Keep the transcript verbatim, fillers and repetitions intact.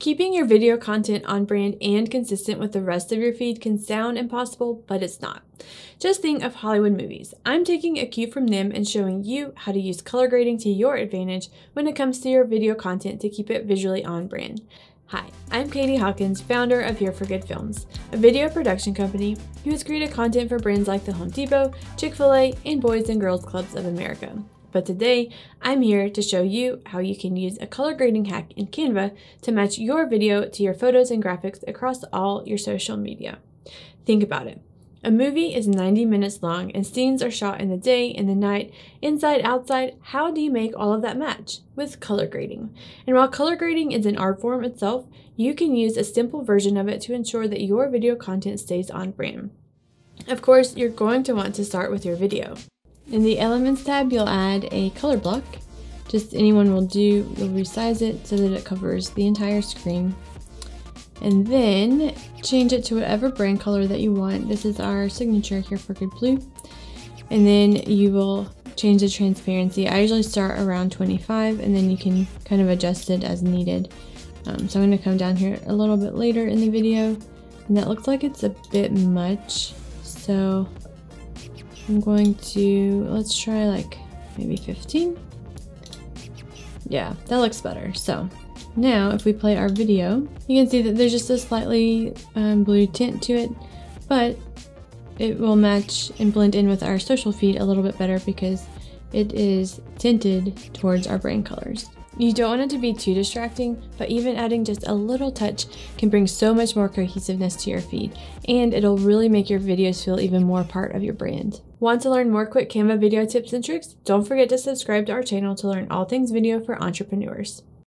Keeping your video content on brand and consistent with the rest of your feed can sound impossible, but it's not. Just think of Hollywood movies. I'm taking a cue from them and showing you how to use color grading to your advantage when it comes to your video content to keep it visually on brand. Hi, I'm Katie Hawkins, founder of Here For Good Films, a video production company who has created content for brands like The Home Depot, Chick-fil-A, and Boys and Girls Clubs of America. But today, I'm here to show you how you can use a color grading hack in Canva to match your video to your photos and graphics across all your social media. Think about it. A movie is ninety minutes long and scenes are shot in the day, in the night, inside, outside. How do you make all of that match? With color grading. And while color grading is an art form itself, you can use a simple version of it to ensure that your video content stays on brand. Of course, you're going to want to start with your video. In the Elements tab, you'll add a color block. Just anyone will do. You'll resize it so that it covers the entire screen. And then change it to whatever brand color that you want. This is our signature Here For Good Blue. And then you will change the transparency. I usually start around twenty-five, and then you can kind of adjust it as needed. Um, so I'm going to come down here a little bit later in the video, and that looks like it's a bit much. So I'm going to, let's try like maybe fifteen. Yeah, that looks better. So now if we play our video, you can see that there's just a slightly um, blue tint to it, but it will match and blend in with our social feed a little bit better because it is tinted towards our brand colors. You don't want it to be too distracting, but even adding just a little touch can bring so much more cohesiveness to your feed, and it'll really make your videos feel even more part of your brand. Want to learn more quick Canva video tips and tricks? Don't forget to subscribe to our channel to learn all things video for entrepreneurs.